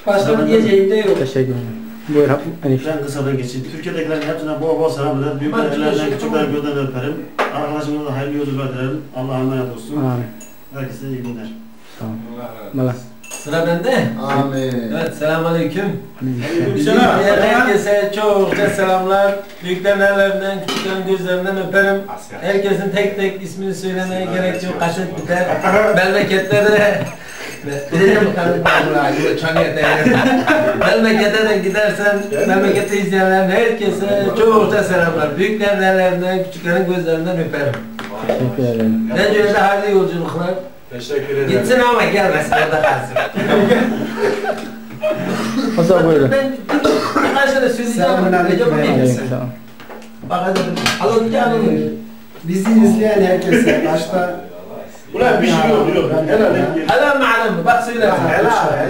Başka diyeceğim de yok. Teşekkür ederim. Buyur enişte. Ben kısadan geçeyim. Türkiye'dekilerin hepsine bol bol selam eder. Büyüklerden küçükler gözden öperim. Arkadaşımıza da hayırlı yolculuklar dilerim. Allah'a emanet olsun. Amin. Herkese iyi günler. Tamam. Allah. Sıra bende. Amin. Evet, selamünaleyküm. Bizim herkese çokça selamlar. Büyüklerin ellerinden, küçüklerin gözlerinden öperim. Herkesin tek tek ismini söylemeye gerek yok. Kaset biter. Memleketlere memleketeden gidersen, memlekete izleyenler herkese çokça selamlar. Büyüklerin ellerinden, küçüklerin gözlerinden öperim. Teşekkür ederim. Necati'ye de hayırlı yolculuklar. Teşekkür ederim. Gitsin ama gelmesin, orada kalsın. Hasan buyurun. Ben birkaç tane söyleyeceğim. Bak hadi. Bizi izleyen herkese başta... Ulan bir şey yok. Helal mı alem mi? Bak söyle. Helal.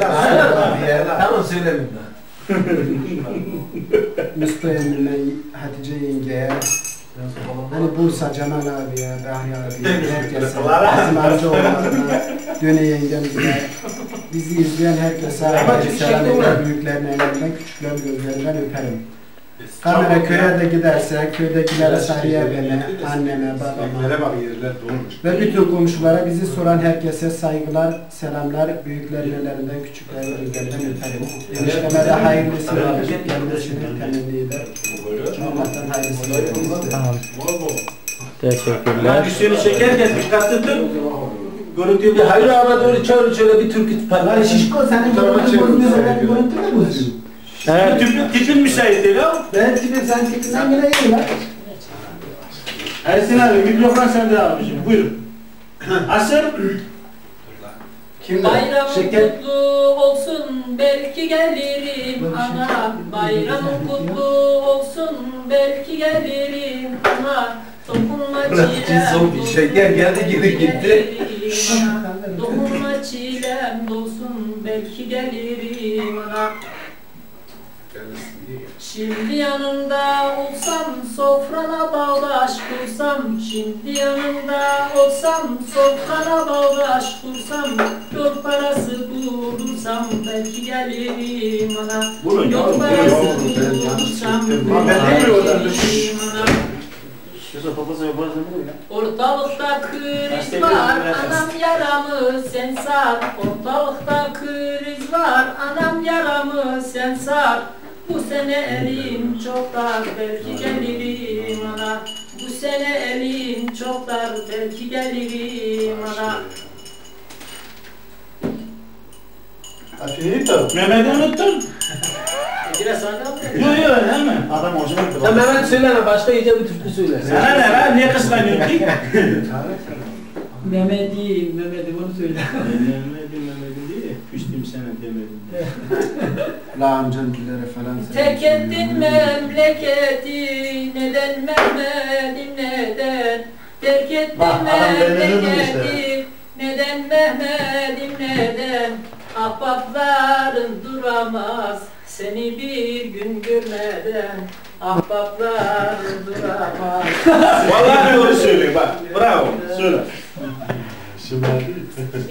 Tamam söylemeyeyim ben. Mustafa Emir'le Hatice yengeye, hani Bursa Canan abiye, Rahya abiye, herkese, bizim amca oğlanına, Döne yengemizle, bizi izleyen herkese selam eder, büyüklerin ellerinden, küçüklerin gözlerinden öperim. Kamera köye de giderse, köydekilere, Sarıya beni, anneme, babama ve bütün komşulara, bizi soran herkese saygılar, selamlar, büyüklerin ellerinden, küçüklerin gözlerinden öperim. Enişteme de hayırlısı ve kendisinin temenniydi. Allah'tan hayırlısı ve teşekkürler. Üstünü çekerken dikkatli dur. Görüntüyü bir hayır ağına doğru çağırın, şöyle bir türkü tutarlar. Şişko senin görüntü mü bu? Evet. Tipin müsait değil o. Ben tipim, sen tipinden bile iyi lan. Ersin abi, mikrofon sende abicim, buyurun. Asır. Kimde? Bayram şeker kutlu olsun, belki gelirim ana. Bayram kutlu olsun, belki gelirim ana. Dokunma çilem, şeker geldi geri gitti. Dokunma çilem olsun, belki gelirim ana. Şimdi yanında olsam, sofrana bağdaş kursam. Şimdi yanında olsam, sofrana bağdaş kursam. Yok parası bulursam, belki gelirim ana. Yok parası bulursam, belki gelirim ana. Ortalıkta kriz var, anam yaramı sen sar. Ortalıkta kriz var, anam yaramı sen sar. Bu sene elim çok dar, belki gelirim ana. Bu sene elim çok dar, belki gelirim ana. Mehmet'i unuttun. Biraz saniye mi? Yok yok, değil mi? Adam hoşuma gitti. Sen Mehmet söylene, başka iyice bir türkü söyle. Sana ne lan, niye kıskanıyorsun ki? Mehmet'im onu söyle. Mehmet'im diye, küçtüm sana demedim. La amcan dilere falan sen. Terk ettin memleketi, neden Mehmet'im neden? Terk ettin memleketi, neden Mehmet'im neden? Ahbapların duramaz seni bir gün görmeden. Ahbapların duramaz. Vallahi doğru söylüyor bak. Bravo. Söyle.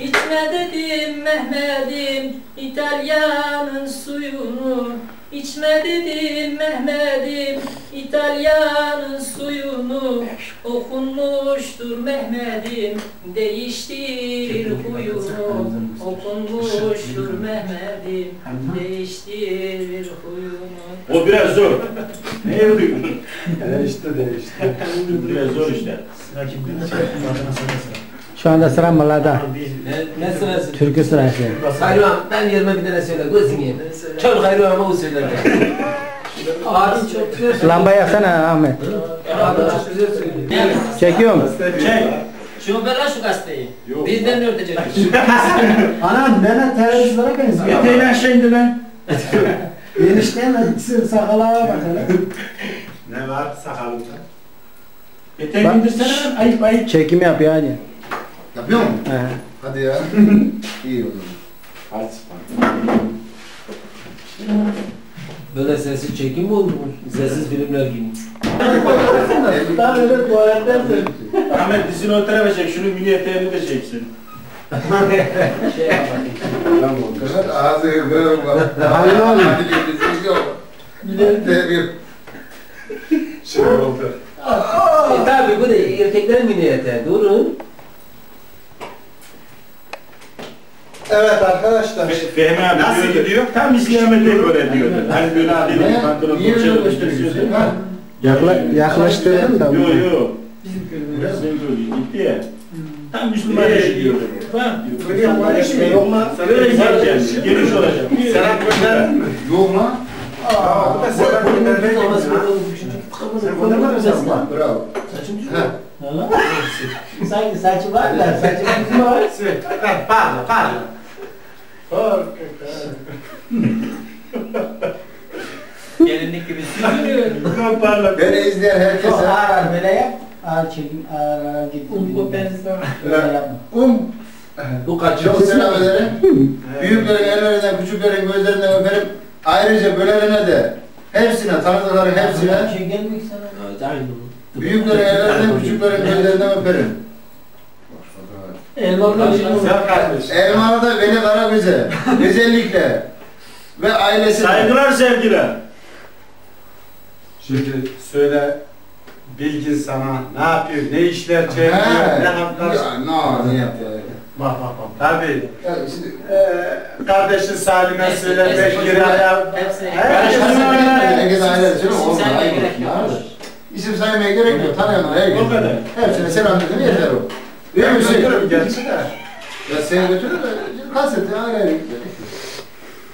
İçme dedim Mehmet'im İtalya'nın suyunu. İçme dedim Mehmet'im İtalya'nın suyunu. Okunmuştur Mehmet'im değiştir huyunu. Okunmuştur Mehmet'im değiştir huyunu. O biraz zor. Ne yapayım? İşte. Biraz zor işte. Rakiplerin adına sana. Şu anda sıra Malada. Ne sırası? Türkü sırası. Hayruan, ben yerime bir tane söyler. Gözün yerine. Çabuk Hayruan ama o söyler. Abi çok güzel söylüyor. Lamba yaksana Ahmet. Abi çok güzel söylüyor. Çekiyor mu? Çek. Şu bela şu gazeteyi. Bizden ne örtecek? Anam neden teröristlara benziyor? Yeteğine şeydi lan. Yenişteyim ben. Sakalaya bakalım. Ne var sakalımda? Yeteğini indirsene ben. Ayıp. Çekim yap yani. Yapıyor mu? Hadi ya. İyi oldu. Hadi. Böyle sessiz çekim mi olur? Sessiz filmler gibi. Daha öyle tuvaletten de. Ahmet dizini o tarafa çek, şunu mini eteğini de çeksin. Şey yapalım. Ağzı yıkıyorum. Hayır oğlum. İleride bir şey oldu. Tabii bu da erkekler miniyete. Durun. Evet arkadaşlar. Fehmi abi nasıl gidiyor? Tam izleyemediği böyle diyordu. Hani böyle adil pantolon tutuşturdu. Yaklaştırdım da. Yok yok. Bizim gördüğü gitti ya. Tam Müslüman diyordu. Böyle izleyeceğim. Geniş olacak. Selam gönder. Yok lan. Aa, bu da selam göndermek olmaz. Sen göndermezsin lan. Bravo. Saçın düşmüyor. Sanki saçı var da, saçı var. Parla, parla. Porca cara. Gelinlik gibi süzülüyor. Parla. Beni izleyen herkese. Ağır ağır böyle yap. Ağır çekin, ağır ağır git. Bu benziyor. Böyle yapma. Bu kaçıyor. Çok selam ederim. Büyüklerin ellerinden, küçüklerin gözlerinden öperim. Ayrıca bölerine de, hepsine, tanıdıkların hepsine. Şey gelmek sana. Aynı bu. Büyükleri evlerden, küçükleri evlerden öperim. Elmanı da Veli Karagöz'e, özellikle ve ailesine. Saygılar sevgiler. Şimdi söyle, Bilgi sana ne yapıyor, ne işler çeviriyor, ne yapar? Ne yapıyor? Bak bak bak. Tabii. Kardeşin Salim'e söyle, Bekir'e ayar. Herkes aile için oldu. İsim saymaya gerek yok, tanıyanlar her gün. O kadar. Hepsine selam dedim, yeter o. Ben götürürüm gerçi de. Ya seni götürür de, kaseti ayrı ayrı gidelim.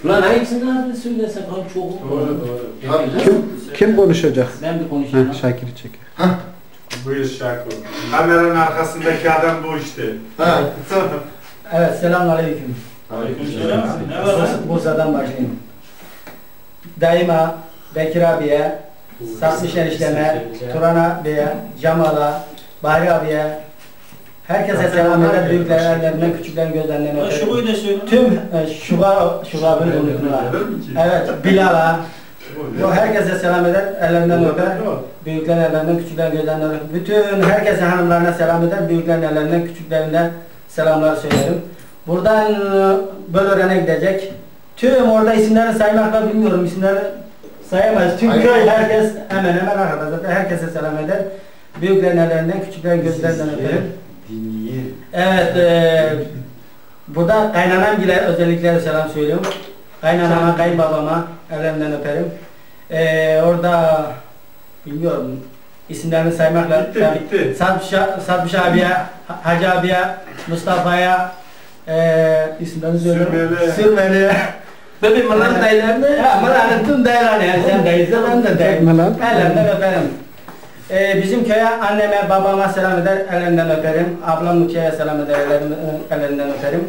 Ulan hangisinin adını söylesem, abi çok olur. Doğru. Kim konuşacak? Ben bir konuşacağım. Şakir'i çeker. Buyur Şakir. Kameranın arkasındaki adam bu işte. Evet, selamünaleyküm. Aleykümselam. Ne var lan? Bursa'dan başlayayım. Daima Bekir abiye, Satmış enişteme, Turan abiye, Cemal'a, Bahri abiye, herkese selam eder, büyüklerin ellerinden, küçüklerin gözlerinden öperim. Şubu'yu da söyle. Tüm şubabını unuttular. Evet, Bilal'a, herkese selam eder, ellerinden öper, büyüklerin ellerinden, küçüklerin gözlerinden öper. Bütün herkese, hanımlarına selam eder, büyüklerin ellerinden, küçüklerinden selamlar söylerim. Buradan Bölören'e gidecek. Tüm orada isimleri saymakla bilmiyorum, isimleri sayamayız. Çünkü herkes hemen hemen arkada zaten herkese selam eder. Büyüklerin ellerinden, küçüklerin gözlerinden öperim. Evet, burada kaynanam bile özellikle selam söylüyorum. Kaynanama, kayınbabama ellerinden öperim. Orada bilmiyorum isimlerini saymakla Satmış abiye, Hacı abiye, Mustafa'ya isimlerini söylüyorum. Sürmeli. Tabii Malan dayılarını, Malan'ın tüm dayılarını, yani sen dayısı, ben de dayım. Ellerinden öperim. Bizim köye anneme, babama selam eder, ellerinden öperim. Ablam Mukiye'ye selam eder, ellerinden öperim.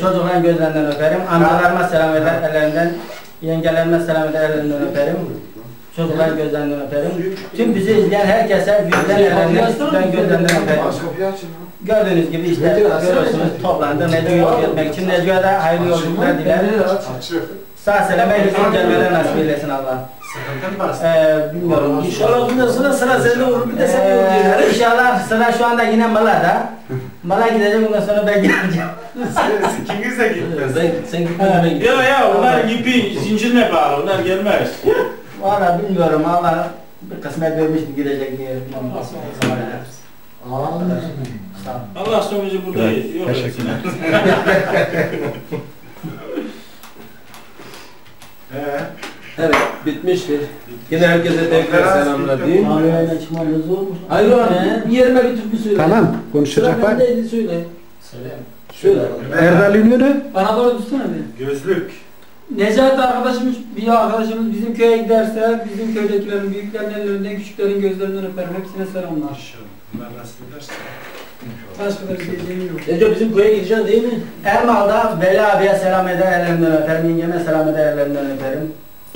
Çocukların gözlerinden öperim. Amcalarıma selam eder, ellerinden. Yengelerime selam eder, ellerinden öperim. Çocukların gözlerinden öperim. Tüm bizi izleyen herkese büyükten ellerinden, küçükten gözlerinden öperim. Gördüğünüz gibi işte görüyorsunuz toplandı Necmi'yi yol etmek için. Necmi'ye de hayırlı yolculuklar dilerim. Sağ selam eylesin, gelmeler nasip eylesin Allah. Bilmiyorum. İnşallah bundan sonra sıra sende olur. Bir de sen yolculuklar. İnşallah sıra şu anda yine Mala'da. Mala gidecek, bundan sonra ben geleceğim. Sen kimse gitmez. Sen gitmezme gitmez. Yok ya, onlar gibi zincirine bağlı, onlar gelmez. Valla bilmiyorum, Allah bir kısmet vermişti gidecek diye. Allah sonumuzu buradayız. Teşekkürler. Evet, bitmiştir. Yine herkese tekrar selamlar diyeyim. Hayır abi, yerime götür bir söyle. Tamam, konuşacak bak. Söyle. Söyle. Erdal Ünlü'nü. Bana doğru tutsana bir. Gözlük. Necati arkadaşımız, bizim köye giderse, bizim köydekilerin, büyüklerin ellerinden, küçüklerin gözlerinden öperim. Hepsine selamlar. Bunlar nasıl edersin? Başka da bir şeyim yok. Necati bizim köye gideceksin değil mi? Ermal'da Veli abiye selam eder, ellerinden öperim. Yengeme selam eder, ellerinden öperim.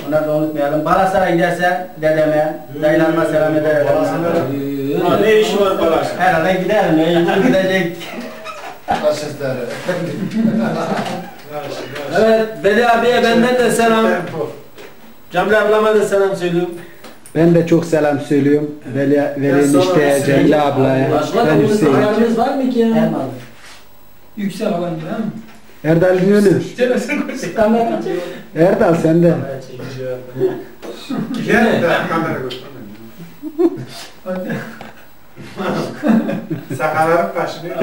Onları da unutmayalım. Balasar'a giderse dedeme, dayılarıma selam eder, ellerinden öperim. Ne işi var Balasar'a? Herhalde giderim. Mecbur gidecek. Başüstleri. Evet, Veli abiye benden de selam. Cemre ablama da selam söylüyorum. Ben de çok selam söylüyorum. Veli'nin işte Cemre ablaya. Başka da bunun ayarınız var mı ki? Yüksel alan gibi, değil mi? Erdal Gönül. Erdal sende. Sakalarım başlıyor.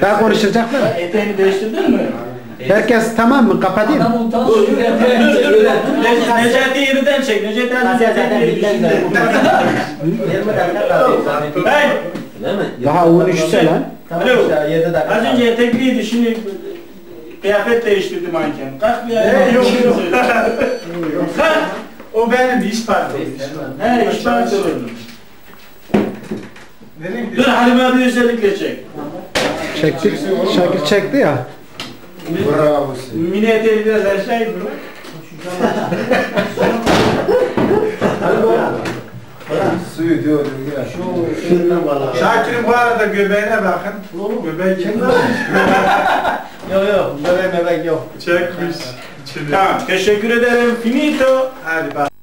Daha konuşacaklar. Eteğini değiştirdin mi? Herkes tamam mı? Kapatayım. Necati yerinden çek. Necati zaten bilmez. Daha 13'te lan. Az önce etekliydi, şimdi kıyafet değiştirdi manken. Kalk bir ayağa. Yok yok. O benim iş partisi. He iş partisi olurdu. Dur Halim abi özellikle çek. Çekti. Şakir çekti ya. Bravo. Mine eteği biraz aşağı bırak. Suyu diyor ya. Şakir'in bu arada göbeğine bakın. Oğlum göbeği kim var? Yok yok. Göbek yok. Çekmiş. Tamam. Teşekkür ederim. Finito. Hadi bak.